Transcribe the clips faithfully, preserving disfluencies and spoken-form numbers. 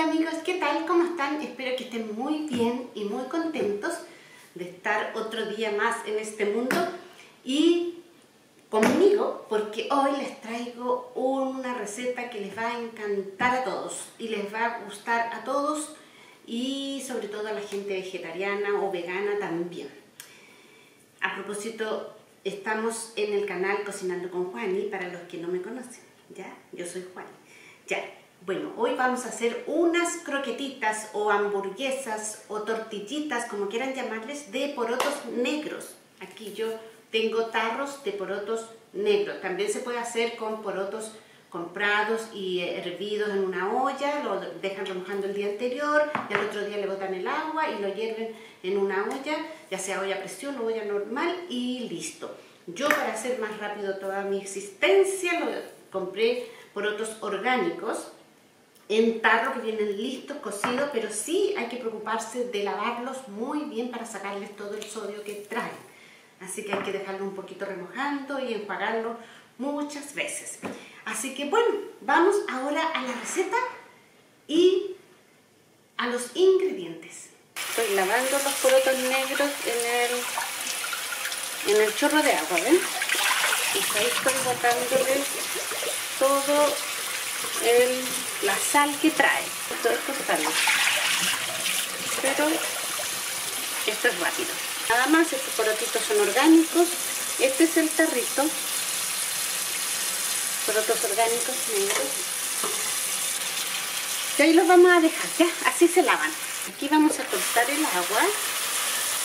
Hola amigos, ¿qué tal? ¿Cómo están? Espero que estén muy bien y muy contentos de estar otro día más en este mundo y conmigo, porque hoy les traigo una receta que les va a encantar a todos y les va a gustar a todos y sobre todo a la gente vegetariana o vegana también. A propósito, estamos en el canal Cocinando con Juany, para los que no me conocen, ¿ya? Yo soy Juany, ya. Bueno, hoy vamos a hacer unas croquetitas o hamburguesas o tortillitas, como quieran llamarles, de porotos negros. Aquí yo tengo tarros de porotos negros. También se puede hacer con porotos comprados y hervidos en una olla, lo dejan remojando el día anterior y al otro día le botan el agua y lo hierven en una olla, ya sea olla a presión o olla normal, y listo. Yo, para hacer más rápido toda mi existencia, lo compré porotos orgánicos en tarro que vienen listos, cocidos, pero sí hay que preocuparse de lavarlos muy bien para sacarles todo el sodio que traen. Así que hay que dejarlo un poquito remojando y enjuagarlo muchas veces. Así que bueno, vamos ahora a la receta y a los ingredientes. Estoy lavando los porotos negros en el, en el chorro de agua, ¿ven? Y ahí estoy botándoles todo el... la sal que trae, todo esto sal, pero esto es rápido. Nada más, estos porotitos son orgánicos. Este es el tarrito, porotos orgánicos negros. Y ahí los vamos a dejar, ya, así se lavan. Aquí vamos a cortar el agua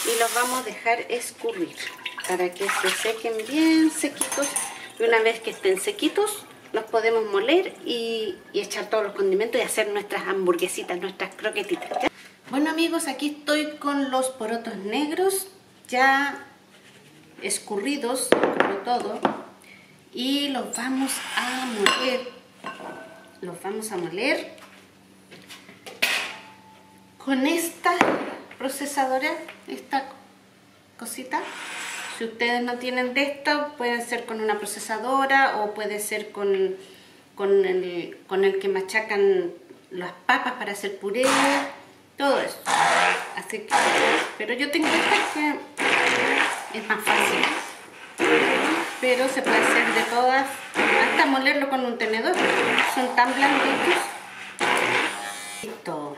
y los vamos a dejar escurrir para que se sequen bien sequitos. Y una vez que estén sequitos, los podemos moler y, y echar todos los condimentos y hacer nuestras hamburguesitas, nuestras croquetitas, ¿ya? Bueno amigos, aquí estoy con los porotos negros ya escurridos, como todo, y los vamos a moler. Los vamos a moler con esta procesadora, esta cosita. Si ustedes no tienen de esta, puede ser con una procesadora o puede ser con, con, el, con el que machacan las papas para hacer puré, todo eso. Así que, pero yo tengo esta que es más fácil, pero se puede hacer de todas, hasta molerlo con un tenedor, son tan blanditos. Listo.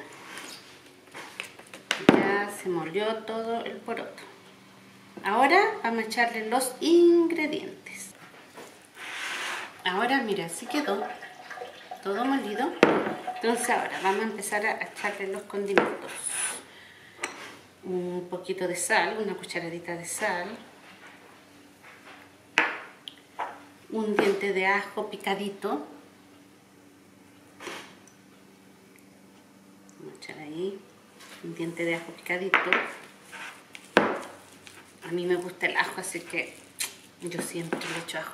Ya se molió todo el poroto. Ahora vamos a echarle los ingredientes. Ahora mira, así quedó todo molido. Entonces ahora vamos a empezar a echarle los condimentos. Un poquito de sal, una cucharadita de sal. Un diente de ajo picadito. Vamos a echar ahí un diente de ajo picadito. A mí me gusta el ajo, así que yo siempre le echo ajo.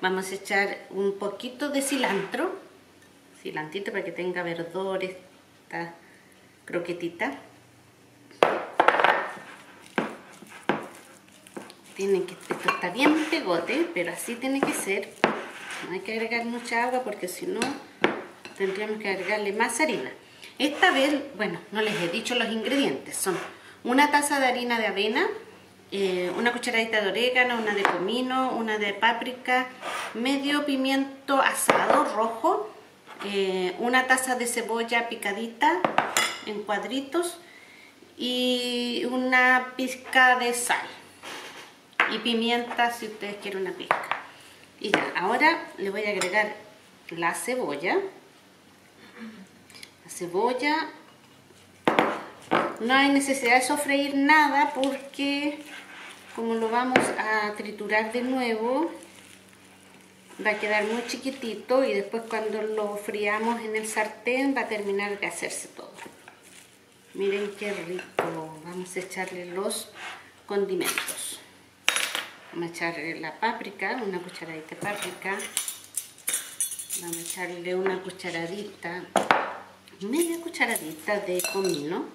Vamos a echar un poquito de cilantro. Cilantito para que tenga verdor esta croquetita. Tienen que, esto está bien pegote, pero así tiene que ser. No hay que agregar mucha agua porque si no tendríamos que agregarle más harina. Esta vez, bueno, no les he dicho los ingredientes. Son una taza de harina de avena, Eh, una cucharadita de orégano, una de comino, una de páprica, medio pimiento asado rojo, eh, una taza de cebolla picadita en cuadritos y una pizca de sal y pimienta si ustedes quieren una pizca. Y ya, ahora le voy a agregar la cebolla, la cebolla. No hay necesidad de sofreír nada porque como lo vamos a triturar de nuevo va a quedar muy chiquitito y después cuando lo friamos en el sartén va a terminar de hacerse todo. Miren qué rico. Vamos a echarle los condimentos. Vamos a echarle la páprica, una cucharadita de páprica. Vamos a echarle una cucharadita, media cucharadita de comino.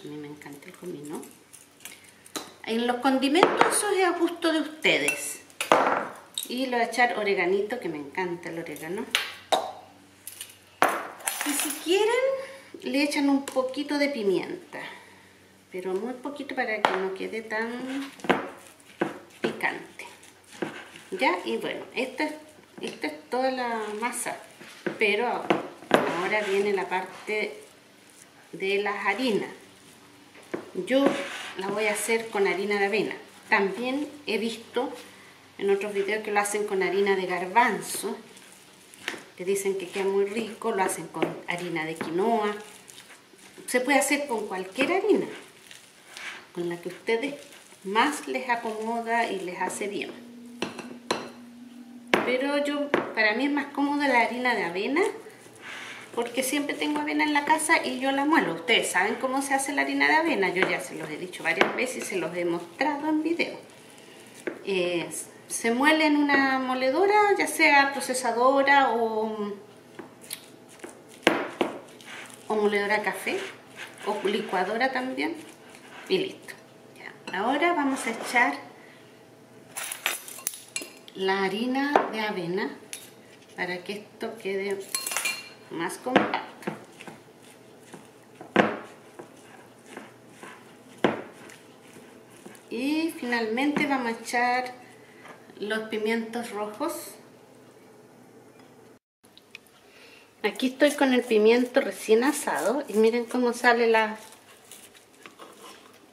A mí me encanta el comino. En los condimentos, eso es a gusto de ustedes. Y lo voy a echar oreganito, que me encanta el orégano. Y si quieren, le echan un poquito de pimienta, pero muy poquito para que no quede tan picante. Ya, y bueno, esta, esta es toda la masa, pero ahora viene la parte de las harinas. Yo la voy a hacer con harina de avena. También he visto en otros videos que lo hacen con harina de garbanzo, que dicen que queda muy rico, lo hacen con harina de quinoa. Se puede hacer con cualquier harina, con la que a ustedes más les acomoda y les hace bien. Pero yo, para mí es más cómoda la harina de avena, porque siempre tengo avena en la casa y yo la muelo. Ustedes saben cómo se hace la harina de avena, yo ya se los he dicho varias veces y se los he mostrado en video. Eh, se muele en una moledora, ya sea procesadora o, o moledora café, o licuadora también, y listo. Ya. Ahora vamos a echar la harina de avena para que esto quede más compacto. Y finalmente vamos a echar los pimientos rojos. Aquí estoy con el pimiento recién asado y miren cómo sale la...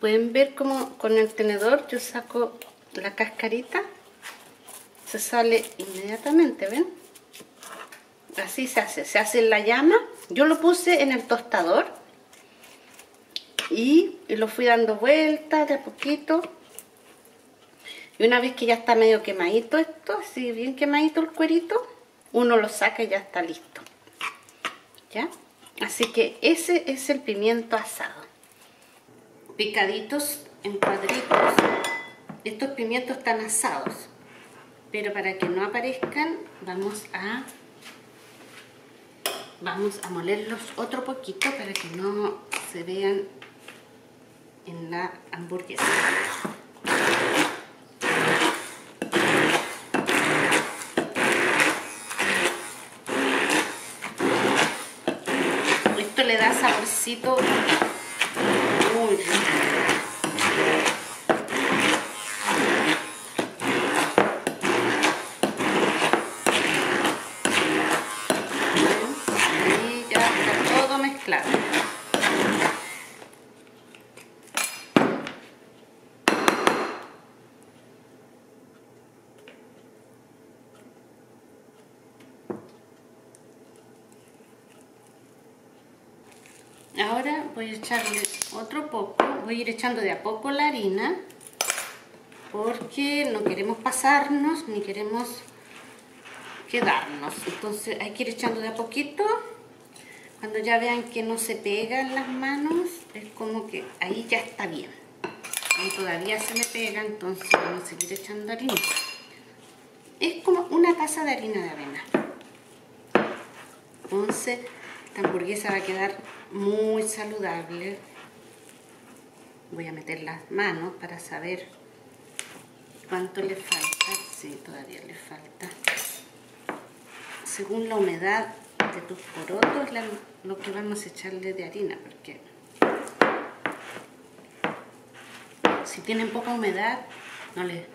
Pueden ver cómo con el tenedor yo saco la cascarita, se sale inmediatamente, ¿ven? Así se hace, se hace en la llama. Yo lo puse en el tostador y lo fui dando vueltas de a poquito, y una vez que ya está medio quemadito esto, así bien quemadito el cuerito, uno lo saca y ya está listo. ¿Ya? Así que ese es el pimiento asado, picaditos en cuadritos. Estos pimientos están asados, pero para que no aparezcan vamos a Vamos a molerlos otro poquito para que no se vean en la hamburguesa. Esto le da saborcito muy rico. Ahora voy a echarle otro poco, voy a ir echando de a poco la harina, porque no queremos pasarnos ni queremos quedarnos. Entonces hay que ir echando de a poquito. Cuando ya vean que no se pegan las manos, es como que ahí ya está bien. Y todavía se me pega, entonces vamos a seguir echando harina. Es como una taza de harina de avena. Entonces la hamburguesa va a quedar muy saludable. Voy a meter las manos para saber cuánto le falta. Sí, todavía le falta. Según la humedad de tus porotos, la, lo que vamos a echarle de harina, porque si tienen poca humedad no le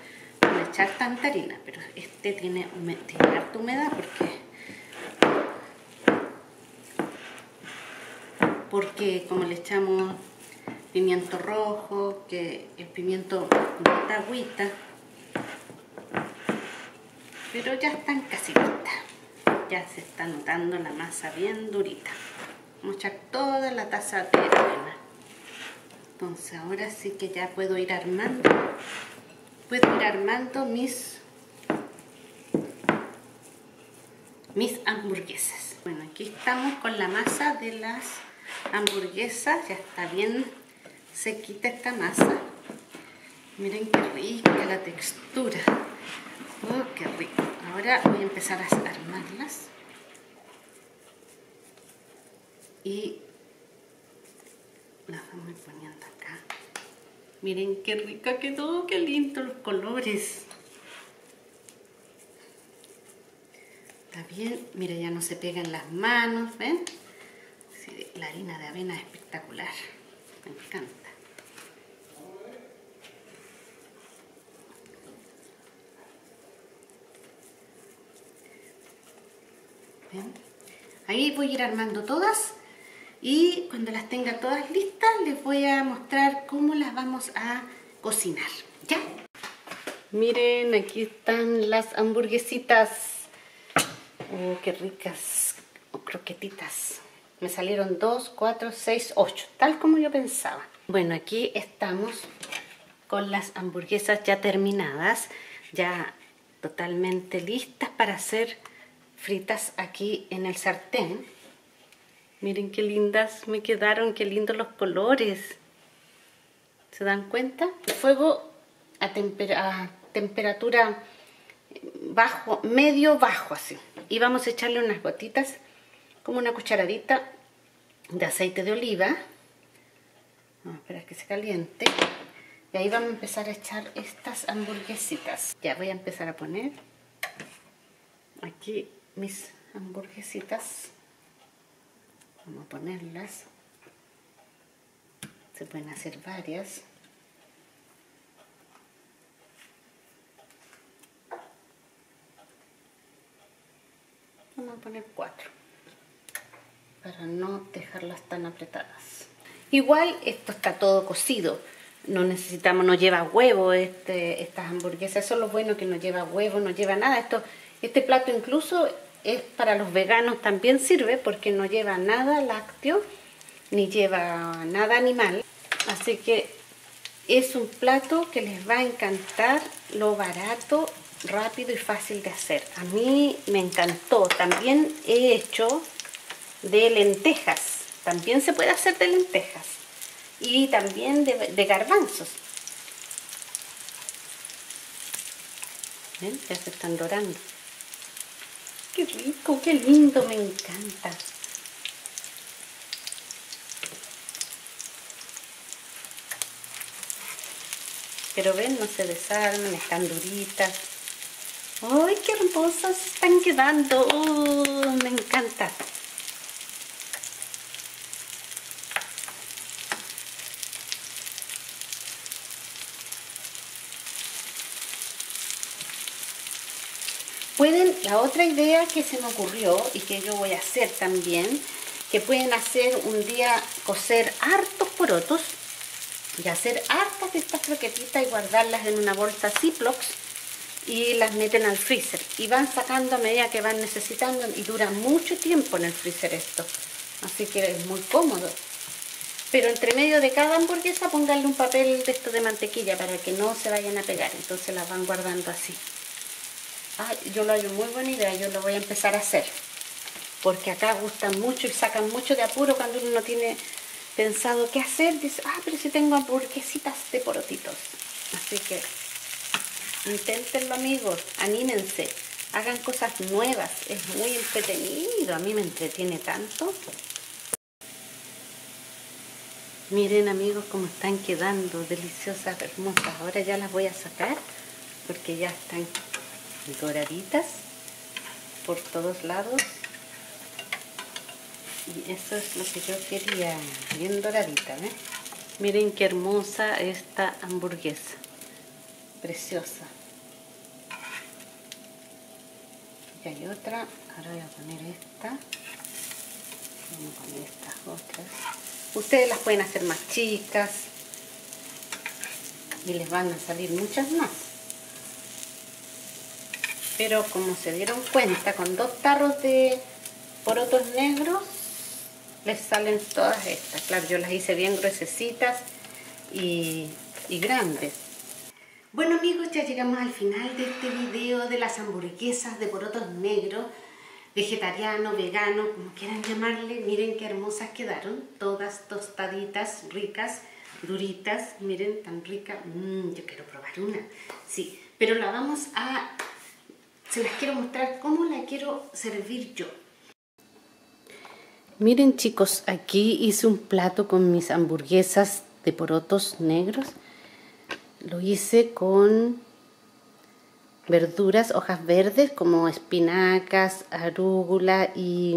voy a echar tanta harina, pero este tiene, humed, tiene harta humedad, porque porque como le echamos pimiento rojo, que el pimiento bota agüita, pero ya están casi listas, ya se está notando la masa bien durita. Vamos a echar toda la taza de avena. Entonces ahora sí que ya puedo ir armando, puedo ir armando mis, mis hamburguesas. Bueno, aquí estamos con la masa de las hamburguesa, ya está bien sequita esta masa. Miren qué rica la textura. Oh, qué rico. Ahora voy a empezar a armarlas. Y las vamos poniendo acá. Miren qué rica quedó, qué lindo los colores. Está bien, mira, ya no se pegan las manos, ¿ven? la harina de avena es espectacular, me encanta. Bien. Ahí voy a ir armando todas y cuando las tenga todas listas les voy a mostrar cómo las vamos a cocinar, ¿ya? Miren, aquí están las hamburguesitas. Oh, qué ricas, o croquetitas. Me salieron dos, cuatro, seis, ocho, tal como yo pensaba. Bueno, aquí estamos con las hamburguesas ya terminadas, ya totalmente listas para ser fritas aquí en el sartén. Miren qué lindas me quedaron, qué lindos los colores. ¿Se dan cuenta? El fuego a, temper a temperatura bajo, medio bajo así. Y vamos a echarle unas gotitas, como una cucharadita de aceite de oliva. Vamos a esperar que se caliente. Y ahí vamos a empezar a echar estas hamburguesitas. Ya voy a empezar a poner aquí mis hamburguesitas. Vamos a ponerlas. Se pueden hacer varias. Vamos a poner cuatro para no dejarlas tan apretadas. Igual esto está todo cocido, no necesitamos, no lleva huevo este, estas hamburguesas. Eso es lo bueno, que no lleva huevo, no lleva nada. Esto, este plato incluso es para los veganos, también sirve porque no lleva nada lácteo ni lleva nada animal, así que es un plato que les va a encantar, lo barato, rápido y fácil de hacer. A mí me encantó. También he hecho de lentejas, también se puede hacer de lentejas y también de, de garbanzos. ¿Ven? Ya se están dorando. Qué rico, qué lindo, me encanta. Pero ven, no se desarman, están duritas. ¡Ay, qué hermosas están quedando! ¡Oh, me encanta! Pueden, la otra idea que se me ocurrió y que yo voy a hacer también, que pueden hacer un día, cocer hartos porotos y hacer hartas de estas croquetitas y guardarlas en una bolsa Ziploc. Y las meten al freezer y van sacando a medida que van necesitando, y dura mucho tiempo en el freezer esto, así que es muy cómodo. Pero entre medio de cada hamburguesa pónganle un papel de esto de mantequilla para que no se vayan a pegar, entonces las van guardando así. Ah, yo lo hallo muy buena idea, yo lo voy a empezar a hacer porque acá gustan mucho y sacan mucho de apuro cuando uno no tiene pensado qué hacer. Dice, ah, pero si tengo hamburguesitas de porotitos. Así que inténtenlo, amigos, anímense, hagan cosas nuevas, es muy entretenido, a mí me entretiene tanto. Miren, amigos, cómo están quedando, deliciosas, hermosas. Ahora ya las voy a sacar porque ya están doraditas por todos lados y eso es lo que yo quería, bien doradita, ¿eh? Miren qué hermosa esta hamburguesa. Preciosa. Aquí hay otra. Ahora voy a poner esta. Vamos a poner estas otras. Ustedes las pueden hacer más chicas y les van a salir muchas más. Pero como se dieron cuenta, con dos tarros de porotos negros les salen todas estas. Claro, yo las hice bien gruesecitas y, y grandes. Bueno, amigos, ya llegamos al final de este video de las hamburguesas de porotos negros, vegetariano, vegano, como quieran llamarle. Miren qué hermosas quedaron, todas tostaditas, ricas, duritas, miren, tan ricas. Mmm, yo quiero probar una, sí, pero la vamos a... se las quiero mostrar cómo la quiero servir yo. Miren, chicos, aquí hice un plato con mis hamburguesas de porotos negros. Lo hice con verduras, hojas verdes como espinacas, arúgula y,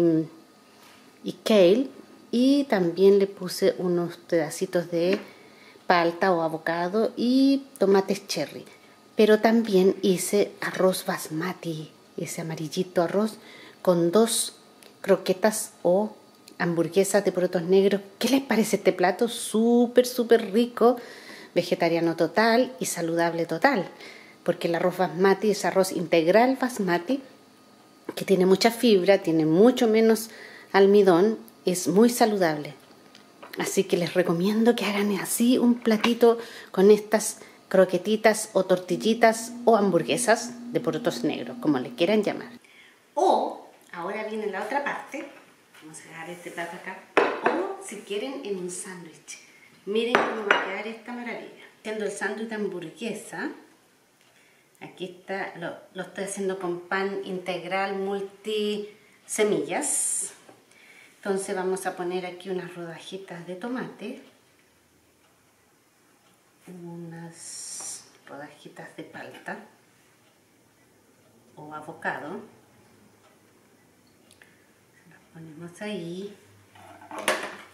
y kale. y también le puse unos pedacitos de palta o avocado y tomates cherry. Pero también hice arroz basmati, ese amarillito arroz, con dos croquetas o hamburguesas de porotos negros. ¿Qué les parece este plato? Súper, súper rico, vegetariano total y saludable total. Porque el arroz basmati es arroz integral basmati, que tiene mucha fibra, tiene mucho menos almidón, es muy saludable. Así que les recomiendo que hagan así un platito con estas croquetitas o tortillitas o hamburguesas de porotos negros, como le quieran llamar. O, ahora viene la otra parte, vamos a dejar este plato acá, o si quieren en un sándwich. Miren cómo va a quedar esta maravilla. Haciendo el sándwich de hamburguesa, aquí está, lo, lo estoy haciendo con pan integral multi semillas. Entonces vamos a poner aquí unas rodajitas de tomate, unas rodajitas de palta o avocado, las ponemos ahí,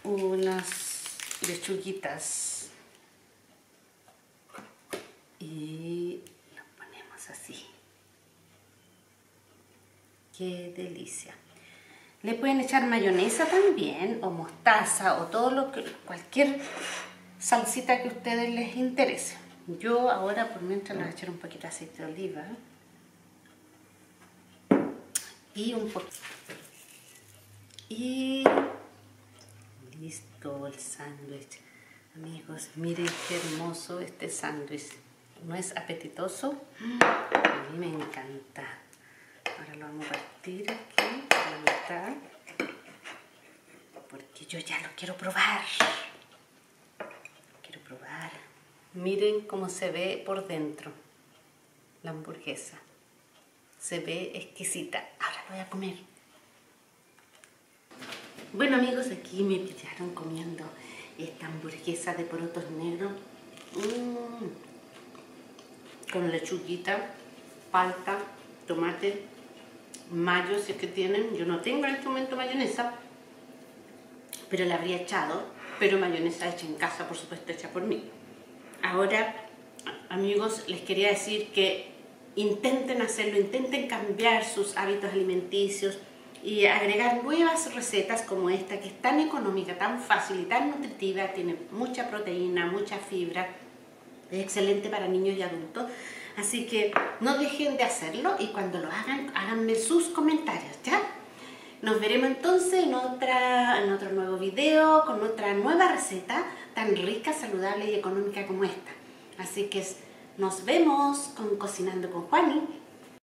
unas lechuguitas y las ponemos así. ¡Qué delicia! Le pueden echar mayonesa también, o mostaza, o todo lo que, cualquier salsita que a ustedes les interese. Yo ahora, por mientras, le voy a echar un poquito de aceite de oliva. Y un poquito. Y listo el sándwich. Amigos, miren qué hermoso este sándwich. ¿No es apetitoso? A mí me encanta. Ahora lo vamos a partir aquí, a la mitad, porque yo ya lo quiero probar. Lo quiero probar. Miren cómo se ve por dentro la hamburguesa. Se ve exquisita. Ahora lo voy a comer. Bueno, amigos, aquí me pillaron comiendo esta hamburguesa de porotos negros. Mm. Con lechuguita, palta, tomate, mayo, si es que tienen. Yo no tengo en este momento mayonesa, pero la habría echado, pero mayonesa hecha en casa, por supuesto, hecha por mí. Ahora, amigos, les quería decir que intenten hacerlo, intenten cambiar sus hábitos alimenticios y agregar nuevas recetas como esta, que es tan económica, tan fácil y tan nutritiva, tiene mucha proteína, mucha fibra, es excelente para niños y adultos. Así que no dejen de hacerlo y cuando lo hagan, háganme sus comentarios, ¿ya? Nos veremos entonces en, otra, en otro nuevo video con otra nueva receta tan rica, saludable y económica como esta. Así que nos vemos con Cocinando con Juany.